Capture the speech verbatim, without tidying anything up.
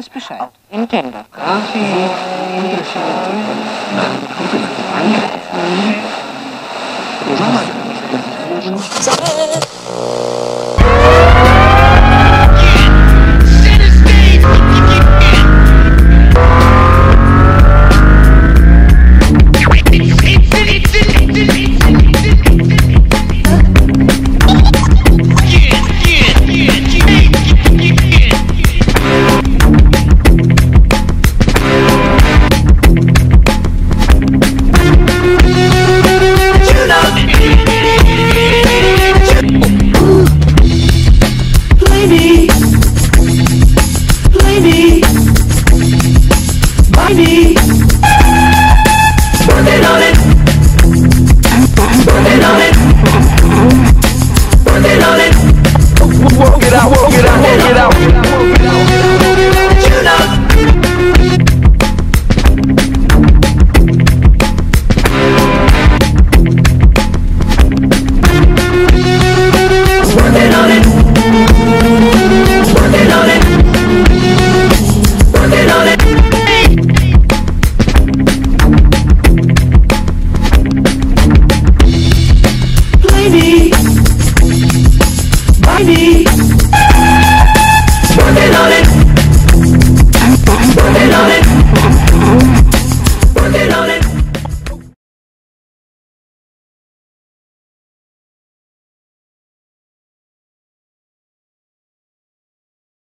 weiß Bescheid. Nintendo.